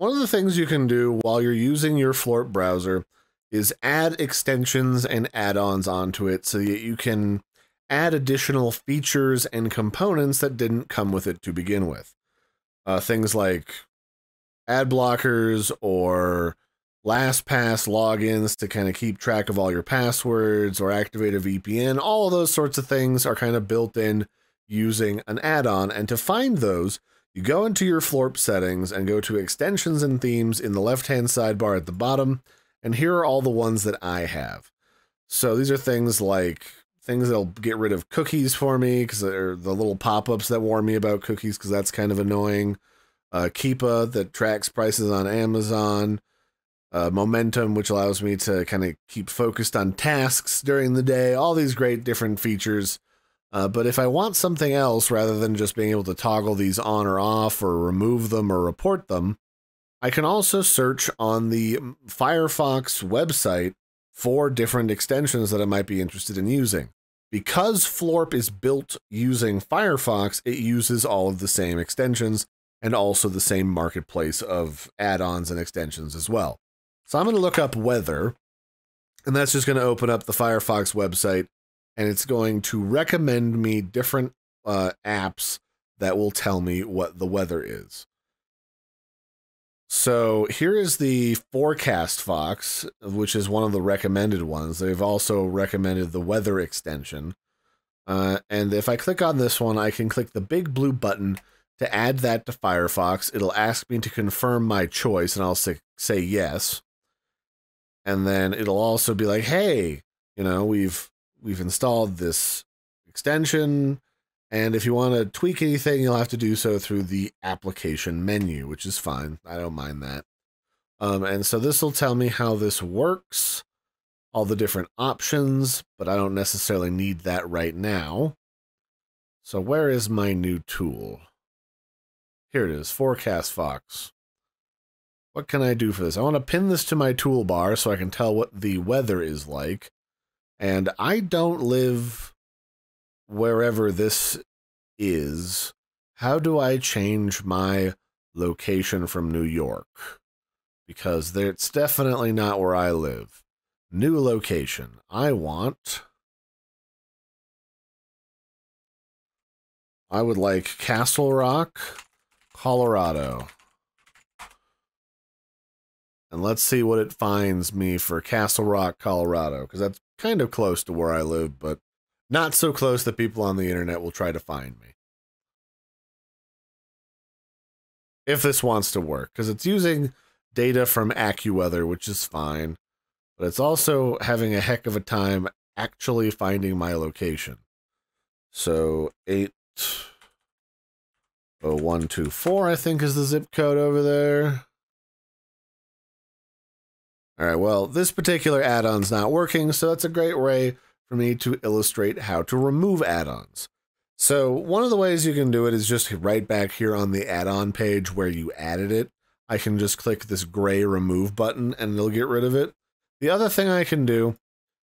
One of the things you can do while you're using your Floorp browser is add extensions and add-ons onto it so that you can add additional features and components that didn't come with it to begin with. Things like ad blockers or LastPass logins to kind of keep track of all your passwords, or activate a VPN. All of those sorts of things are kind of built in using an add-on. And to find those, you go into your Floorp settings and go to extensions and themes in the left-hand sidebar at the bottom. And here are all the ones that I have. So these are things like things that'll get rid of cookies for me, because they're the little pop-ups that warn me about cookies, because that's kind of annoying. Keepa, that tracks prices on Amazon. Momentum, which allows me to kind of keep focused on tasks during the day. All these great different features. But if I want something else, rather than just being able to toggle these on or off or remove them or report them, I can also search on the Firefox website for different extensions that I might be interested in using. Because Floorp is built using Firefox, it uses all of the same extensions and also the same marketplace of add-ons and extensions as well. So I'm going to look up weather, and that's just going to open up the Firefox website, and it's going to recommend me different apps that will tell me what the weather is. So here is the Forecast Fox, which is one of the recommended ones. They've also recommended the weather extension. And if I click on this one, I can click the big blue button to add that to Firefox. It'll ask me to confirm my choice, and I'll say yes. And then it'll also be like, hey, you know, we've installed this extension, and if you want to tweak anything, you'll have to do so through the application menu, which is fine. I don't mind that. And so this will tell me how this works, all the different options, but I don't necessarily need that right now. So where is my new tool? Here it is, Forecast Fox. What can I do for this? I want to pin this to my toolbar so I can tell what the weather is like. And I don't live wherever this is. How do I change my location from New York? Because it's definitely not where I live. New location. I would like Castle Rock, Colorado. And let's see what it finds me for Castle Rock, Colorado, because that's kind of close to where I live, but not so close that people on the internet will try to find me. If this wants to work, because it's using data from AccuWeather, which is fine, but it's also having a heck of a time actually finding my location. So 80124, I think, is the zip code over there. All right, well, this particular add-on's not working, so that's a great way for me to illustrate how to remove add-ons. So one of the ways you can do it is just right back here on the add-on page where you added it. I can just click this gray remove button and it'll get rid of it. The other thing I can do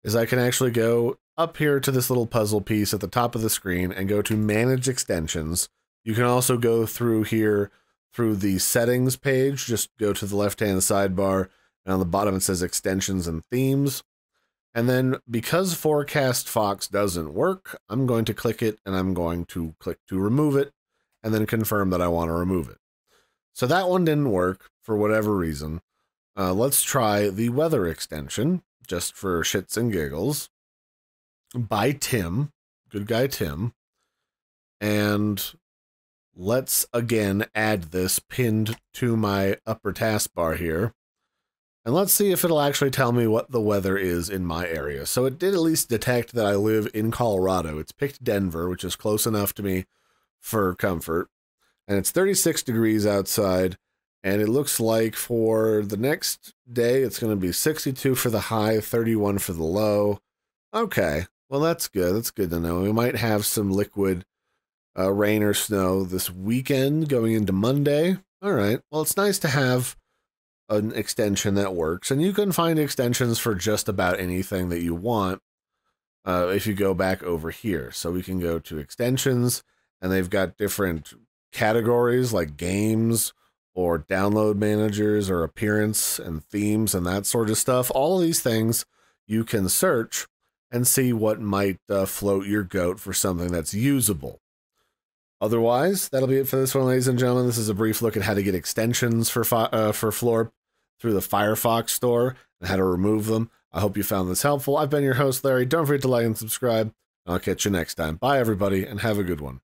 is I can actually go up here to this little puzzle piece at the top of the screen and go to manage extensions. You can also go through here through the settings page, just go to the left-hand sidebar, and on the bottom it says extensions and themes. And then because Forecast Fox doesn't work, I'm going to click it and I'm going to click to remove it and then confirm that I want to remove it. So that one didn't work for whatever reason. Let's try the weather extension just for shits and giggles by Tim, good guy Tim. And let's again add this pinned to my upper taskbar here. And let's see if it'll actually tell me what the weather is in my area. So it did at least detect that I live in Colorado. It's picked Denver, which is close enough to me for comfort. And it's 36 degrees outside. And it looks like for the next day, it's going to be 62 for the high, 31 for the low. Okay, well, that's good. That's good to know. We might have some liquid rain or snow this weekend going into Monday. All right, well, it's nice to have an extension that works, and you can find extensions for just about anything that you want if you go back over here. So we can go to extensions, and they've got different categories like games or download managers or appearance and themes and that sort of stuff. All of these things you can search and see what might float your goat for something that's usable. Otherwise, that'll be it for this one, ladies and gentlemen. This is a brief look at how to get extensions for Floorp through the Firefox store and how to remove them. I hope you found this helpful. I've been your host, Larry. Don't forget to like and subscribe. I'll catch you next time. Bye, everybody, and have a good one.